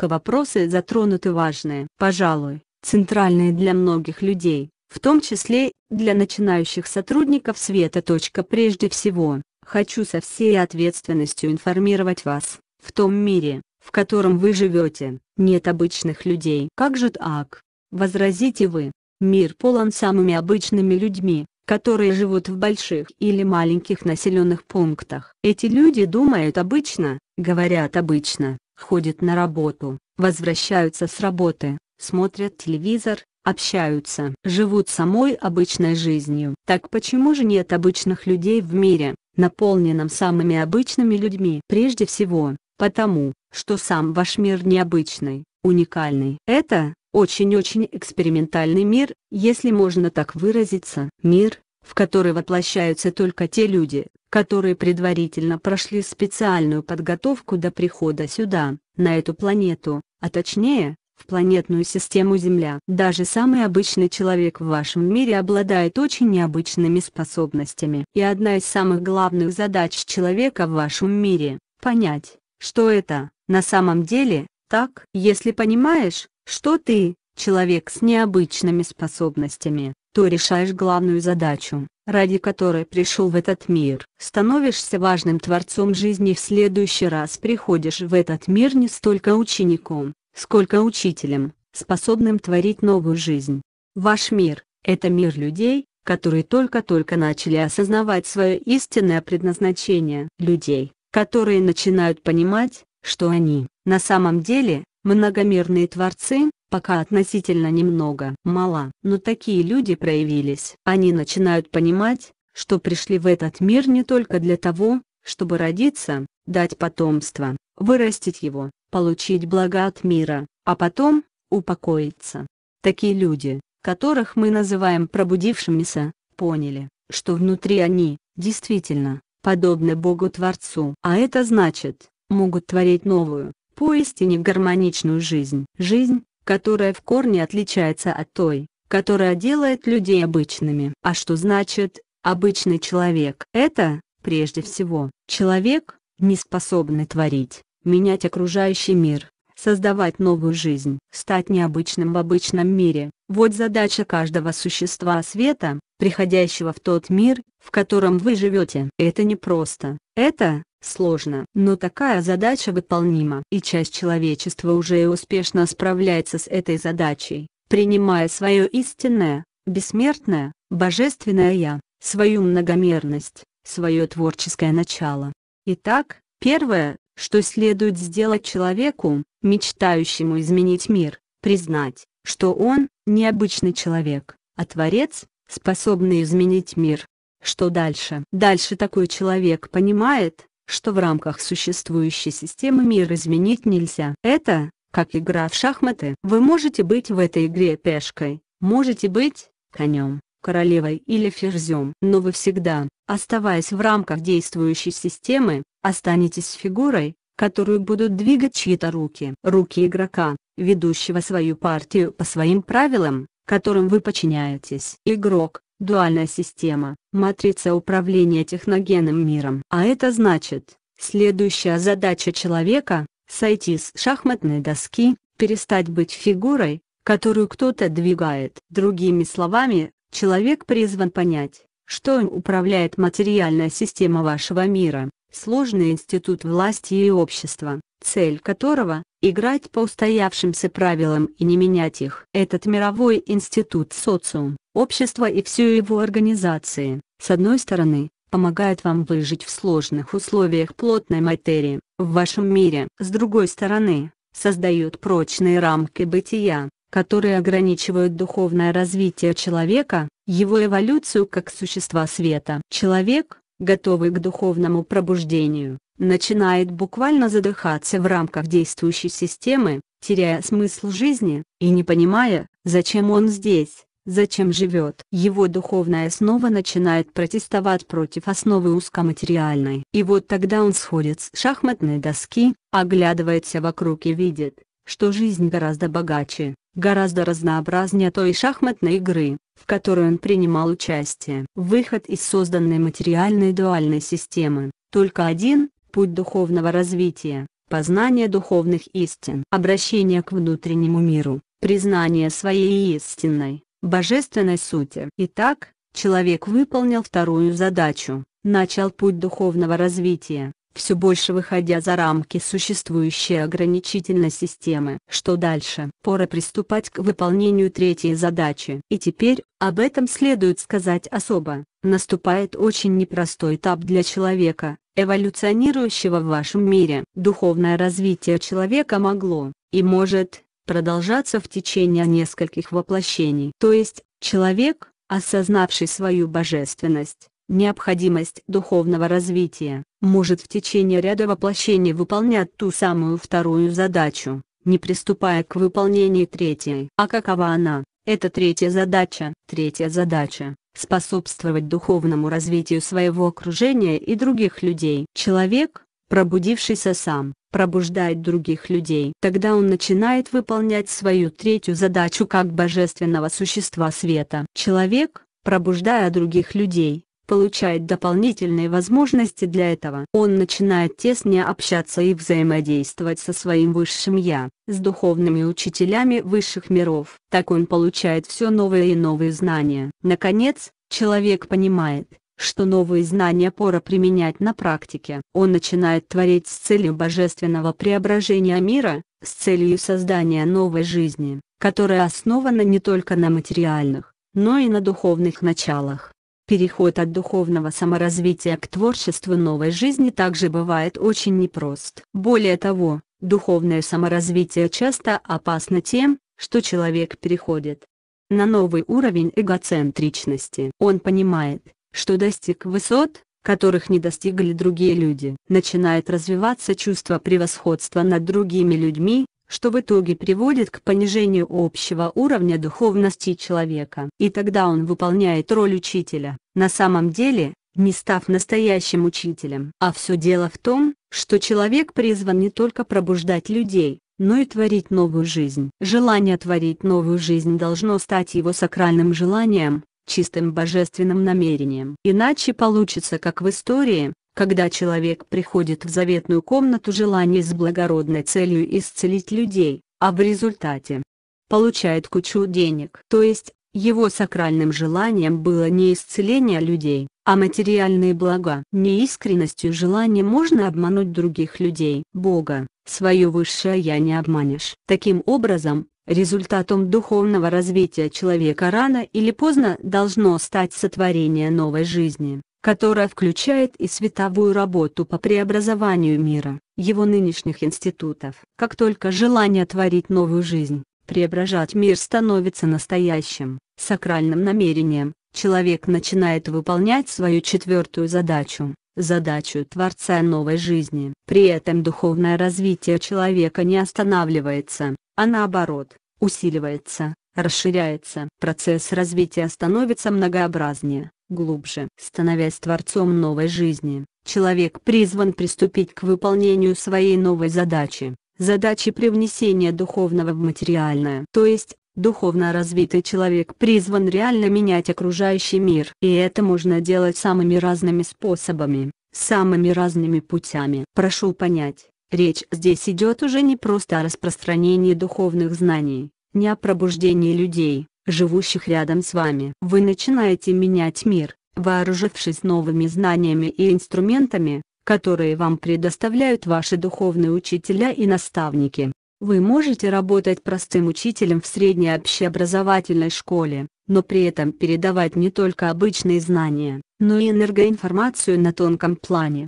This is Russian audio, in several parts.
Вопросы затронуты важные, пожалуй, центральные для многих людей, в том числе для начинающих сотрудников света. Прежде всего, хочу со всей ответственностью информировать вас, в том мире, в котором вы живете, нет обычных людей. Как же так? Возразите вы, мир полон самыми обычными людьми, которые живут в больших или маленьких населенных пунктах. Эти люди думают обычно, говорят обычно, ходят на работу, возвращаются с работы, смотрят телевизор, общаются, живут самой обычной жизнью. Так почему же нет обычных людей в мире, наполненном самыми обычными людьми? Прежде всего, потому, что сам ваш мир необычный, уникальный. Это очень-очень экспериментальный мир, если можно так выразиться. Мир, в который воплощаются только те люди, которые предварительно прошли специальную подготовку до прихода сюда, на эту планету, а точнее, в планетную систему Земля. Даже самый обычный человек в вашем мире обладает очень необычными способностями. И одна из самых главных задач человека в вашем мире — понять, что это, на самом деле, так. Если понимаешь, что ты, человек с необычными способностями, то решаешь главную задачу, ради которой пришел в этот мир. Становишься важным творцом жизни. В следующий раз приходишь в этот мир не столько учеником, сколько учителем, способным творить новую жизнь. Ваш мир — это мир людей, которые только-только начали осознавать свое истинное предназначение. Людей, которые начинают понимать, что они, на самом деле, многомерные творцы, пока относительно немного мало. Но такие люди проявились. Они начинают понимать, что пришли в этот мир не только для того, чтобы родиться, дать потомство, вырастить его, получить блага от мира, а потом упокоиться. Такие люди, которых мы называем пробудившимися, поняли, что внутри они, действительно, подобны Богу-творцу. А это значит, могут творить новую, поистине гармоничную жизнь. Жизнь, которая в корне отличается от той, которая делает людей обычными. А что значит «обычный человек»? Это, прежде всего, человек, не способный творить, менять окружающий мир, создавать новую жизнь. Стать необычным в обычном мире – вот задача каждого существа света, приходящего в тот мир, в котором вы живете. Это непросто, это сложно. Но такая задача выполнима. И часть человечества уже успешно справляется с этой задачей, принимая свое истинное, бессмертное, божественное «Я», свою многомерность, свое творческое начало. Итак, первое, что следует сделать человеку, мечтающему изменить мир, признать, что он не обычный человек, а творец, способный изменить мир. Что дальше? Дальше такой человек понимает, что в рамках существующей системы мир изменить нельзя. Это как игра в шахматы. Вы можете быть в этой игре пешкой, можете быть конем, королевой или ферзем. Но вы всегда, оставаясь в рамках действующей системы, останетесь фигурой, которую будут двигать чьи-то руки. Руки игрока, ведущего свою партию по своим правилам, которым вы подчиняетесь. Игрок. Дуальная система, матрица управления техногенным миром. А это значит, следующая задача человека — сойти с шахматной доски, перестать быть фигурой, которую кто-то двигает. Другими словами, человек призван понять, что им управляет материальная система вашего мира, сложный институт власти и общества, цель которого — играть по устоявшимся правилам и не менять их. Этот мировой институт социум, общество и все его организации, с одной стороны, помогает вам выжить в сложных условиях плотной материи, в вашем мире. С другой стороны, создает прочные рамки бытия, которые ограничивают духовное развитие человека, его эволюцию как существа света. Человек, готовый к духовному пробуждению, начинает буквально задыхаться в рамках действующей системы, теряя смысл жизни, и не понимая, зачем он здесь. Зачем живет? Его духовная основа начинает протестовать против основы узкоматериальной. И вот тогда он сходит с шахматной доски, оглядывается вокруг и видит, что жизнь гораздо богаче, гораздо разнообразнее той шахматной игры, в которой он принимал участие. Выход из созданной материальной дуальной системы — только один путь духовного развития, познание духовных истин, обращение к внутреннему миру, признание своей истинной, божественной сути. Итак, человек выполнил вторую задачу, начал путь духовного развития, все больше выходя за рамки существующей ограничительной системы. Что дальше? Пора приступать к выполнению третьей задачи. И теперь, об этом следует сказать особо, наступает очень непростой этап для человека, эволюционирующего в вашем мире. Духовное развитие человека могло, и может, продолжаться в течение нескольких воплощений. То есть, человек, осознавший свою божественность, необходимость духовного развития, может в течение ряда воплощений выполнять ту самую вторую задачу, не приступая к выполнению третьей. А какова она? Это третья задача. Третья задача – способствовать духовному развитию своего окружения и других людей. Человек, пробудившийся сам, пробуждает других людей. Тогда он начинает выполнять свою третью задачу как божественного существа света. Человек, пробуждая других людей, получает дополнительные возможности для этого. Он начинает теснее общаться и взаимодействовать со своим высшим «Я», с духовными учителями высших миров. Так он получает все новые и новые знания. Наконец, человек понимает, что новые знания пора применять на практике. Он начинает творить с целью божественного преображения мира, с целью создания новой жизни, которая основана не только на материальных, но и на духовных началах. Переход от духовного саморазвития к творчеству новой жизни также бывает очень непрост. Более того, духовное саморазвитие часто опасно тем, что человек переходит на новый уровень эгоцентричности. Он понимает, что достиг высот, которых не достигли другие люди. Начинает развиваться чувство превосходства над другими людьми, что в итоге приводит к понижению общего уровня духовности человека. И тогда он выполняет роль учителя, на самом деле, не став настоящим учителем. А все дело в том, что человек призван не только пробуждать людей, но и творить новую жизнь. Желание творить новую жизнь должно стать его сакральным желанием, чистым божественным намерением. Иначе получится как в истории, когда человек приходит в заветную комнату желаний с благородной целью исцелить людей, а в результате получает кучу денег. То есть, его сакральным желанием было не исцеление людей, а материальные блага. Неискренностью желаний можно обмануть других людей. Бога, свое высшее «Я» не обманешь. Таким образом, результатом духовного развития человека рано или поздно должно стать сотворение новой жизни, которая включает и световую работу по преобразованию мира, его нынешних институтов. Как только желание творить новую жизнь, преображать мир становится настоящим, сакральным намерением, человек начинает выполнять свою четвертую задачу, задачу Творца новой жизни. При этом духовное развитие человека не останавливается, а наоборот, усиливается, расширяется. Процесс развития становится многообразнее, глубже. Становясь Творцом новой жизни, человек призван приступить к выполнению своей новой задачи, задачи привнесения духовного в материальное. То есть, духовно развитый человек призван реально менять окружающий мир. И это можно делать самыми разными способами, самыми разными путями. Прошу понять, речь здесь идет уже не просто о распространении духовных знаний, не о пробуждении людей, живущих рядом с вами. Вы начинаете менять мир, вооружившись новыми знаниями и инструментами, которые вам предоставляют ваши духовные учителя и наставники. Вы можете работать простым учителем в средней общеобразовательной школе, но при этом передавать не только обычные знания, но и энергоинформацию на тонком плане.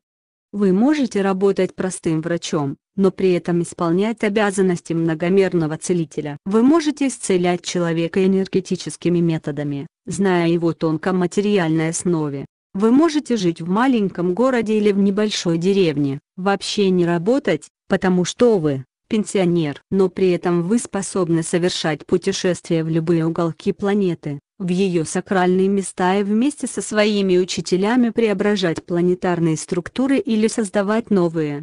Вы можете работать простым врачом, но при этом исполнять обязанности многомерного целителя. Вы можете исцелять человека энергетическими методами, зная его тонко-материальной основе. Вы можете жить в маленьком городе или в небольшой деревне, вообще не работать, потому что вы пенсионер. Но при этом вы способны совершать путешествия в любые уголки планеты, в ее сакральные места и вместе со своими учителями преображать планетарные структуры или создавать новые.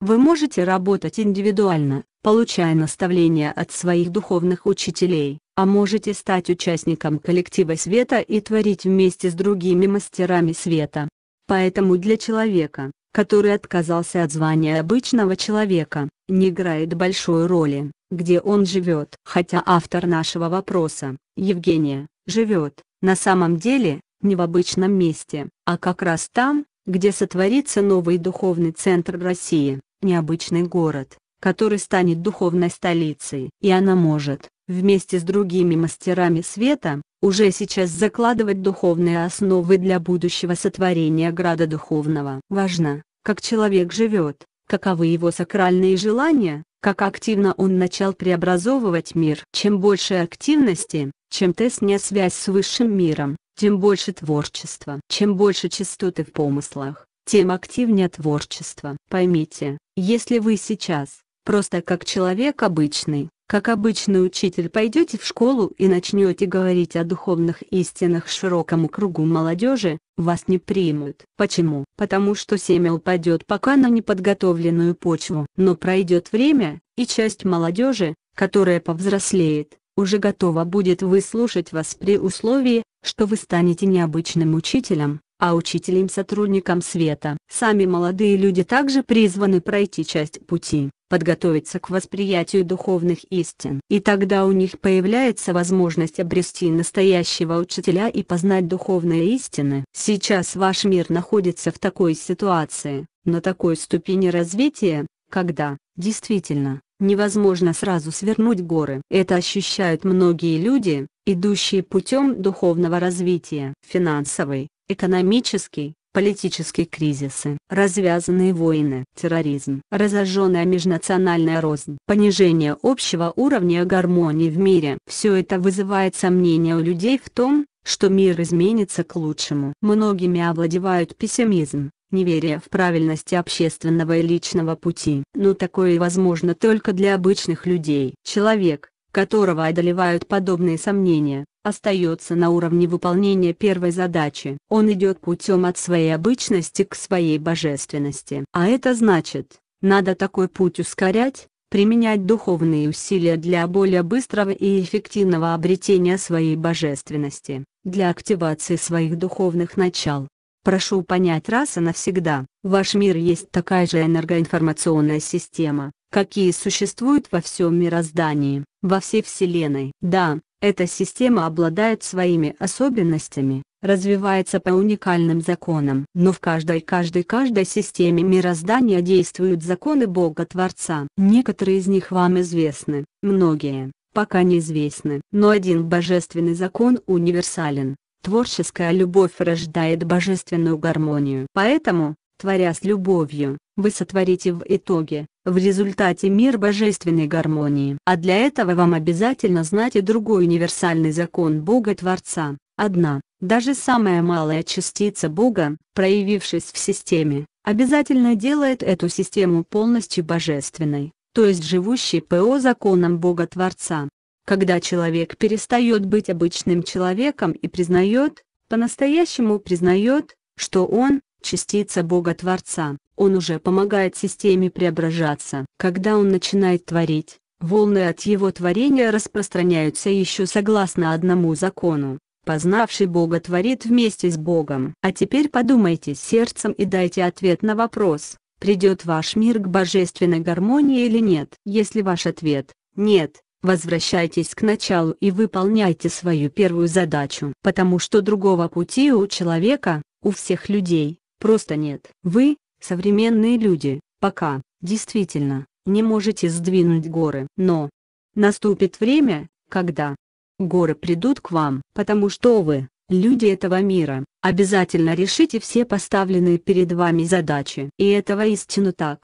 Вы можете работать индивидуально, получая наставления от своих духовных учителей, а можете стать участником коллектива света и творить вместе с другими мастерами света. Поэтому для человека, который отказался от звания обычного человека, не играет большой роли, где он живет. Хотя автор нашего вопроса, Евгения, живет, на самом деле, не в обычном месте, а как раз там, где сотворится новый духовный центр России, необычный город, который станет духовной столицей. И она может, вместе с другими мастерами света, уже сейчас закладывать духовные основы для будущего сотворения града духовного. Важно, как человек живет, каковы его сакральные желания, как активно он начал преобразовывать мир. Чем больше активности, чем теснее связь с высшим миром, тем больше творчества. Чем больше чистоты в помыслах, тем активнее творчество. Поймите, если вы сейчас, просто как человек обычный, как обычный учитель пойдете в школу и начнете говорить о духовных истинах широкому кругу молодежи, вас не примут. Почему? Потому что семя упадет пока на неподготовленную почву. Но пройдет время, и часть молодежи, которая повзрослеет, уже готова будет выслушать вас при условии, что вы станете необычным учителем, а учителем-сотрудником света. Сами молодые люди также призваны пройти часть пути, подготовиться к восприятию духовных истин. И тогда у них появляется возможность обрести настоящего учителя и познать духовные истины. Сейчас ваш мир находится в такой ситуации, на такой ступени развития, когда, действительно, невозможно сразу свернуть горы. Это ощущают многие люди, идущие путем духовного развития. Финансовый, экономический, политические кризисы, развязанные войны, терроризм, разожженная межнациональная рознь, понижение общего уровня гармонии в мире. Все это вызывает сомнения у людей в том, что мир изменится к лучшему. Многими овладевают пессимизм, неверие в правильности общественного и личного пути. Но такое возможно только для обычных людей. Человек, которого одолевают подобные сомнения, остается на уровне выполнения первой задачи. Он идет путем от своей обычности к своей божественности. А это значит, надо такой путь ускорять, применять духовные усилия для более быстрого и эффективного обретения своей божественности, для активации своих духовных начал. Прошу понять раз и навсегда, ваш мир есть такая же энергоинформационная система, какие существуют во всем мироздании, во всей Вселенной. Да, эта система обладает своими особенностями, развивается по уникальным законам. Но в каждой системе мироздания действуют законы Бога-Творца. Некоторые из них вам известны, многие пока неизвестны. Но один божественный закон универсален. Творческая любовь рождает божественную гармонию. Поэтому, творя с любовью, вы сотворите в итоге, в результате мир божественной гармонии. А для этого вам обязательно знать и другой универсальный закон Бога-Творца. Одна, даже самая малая частица Бога, проявившись в системе, обязательно делает эту систему полностью божественной, то есть живущей по законам Бога-Творца. Когда человек перестает быть обычным человеком и признает, по-настоящему признает, что он частица Бога-Творца, он уже помогает системе преображаться. Когда он начинает творить, волны от его творения распространяются еще согласно одному закону. Познавший Бога творит вместе с Богом. А теперь подумайте сердцем и дайте ответ на вопрос, придет ваш мир к божественной гармонии или нет. Если ваш ответ – нет, возвращайтесь к началу и выполняйте свою первую задачу. Потому что другого пути у человека, у всех людей, просто нет. Вы, современные люди, пока, действительно, не можете сдвинуть горы. Но наступит время, когда горы придут к вам. Потому что вы, люди этого мира, обязательно решите все поставленные перед вами задачи. И этого истинно так.